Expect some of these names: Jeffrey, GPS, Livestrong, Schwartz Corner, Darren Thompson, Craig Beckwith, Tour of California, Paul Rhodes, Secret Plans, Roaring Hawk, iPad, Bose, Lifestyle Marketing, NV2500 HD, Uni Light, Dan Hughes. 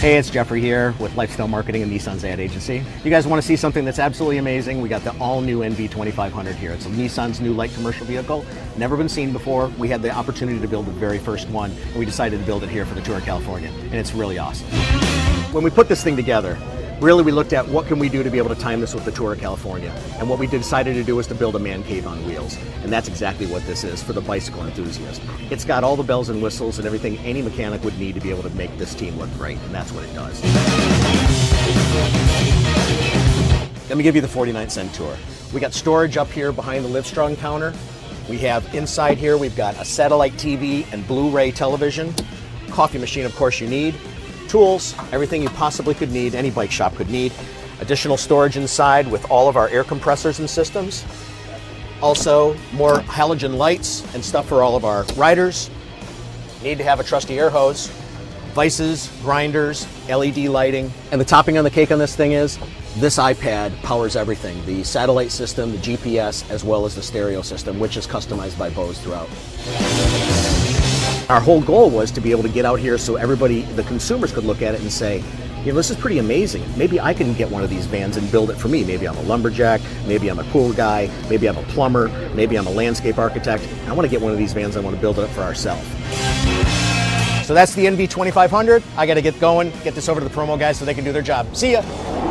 Hey, it's Jeffrey here with Lifestyle Marketing and Nissan's ad agency. You guys want to see something that's absolutely amazing? We got the all-new NV2500 here. It's Nissan's new light commercial vehicle. Never been seen before. We had the opportunity to build the very first one, and we decided to build it here for the Tour of California, and it's really awesome. When we put this thing together, really we looked at what can we do to be able to time this with the Tour of California, and what we decided to do was to build a man cave on wheels, and that's exactly what this is for the bicycle enthusiast. It's got all the bells and whistles and everything any mechanic would need to be able to make this team look great, and that's what it does. Let me give you the 49-cent tour. We got storage up here behind the Livestrong counter. We have inside here, we've got a satellite TV and Blu-ray television, coffee machine of course you need, tools, everything you possibly could need, any bike shop could need. Additional storage inside with all of our air compressors and systems. Also, more halogen lights and stuff for all of our riders. Need to have a trusty air hose. Vices, grinders, LED lighting. And the topping on the cake on this thing is, this iPad powers everything. The satellite system, the GPS, as well as the stereo system, which is customized by Bose throughout. Our whole goal was to be able to get out here so everybody, the consumers, could look at it and say, you know, this is pretty amazing. Maybe I can get one of these vans and build it for me. Maybe I'm a lumberjack, maybe I'm a pool guy, maybe I'm a plumber, maybe I'm a landscape architect. I want to get one of these vans, I want to build it up for ourselves. So that's the NV2500. I got to get going, get this over to the promo guys so they can do their job. See ya!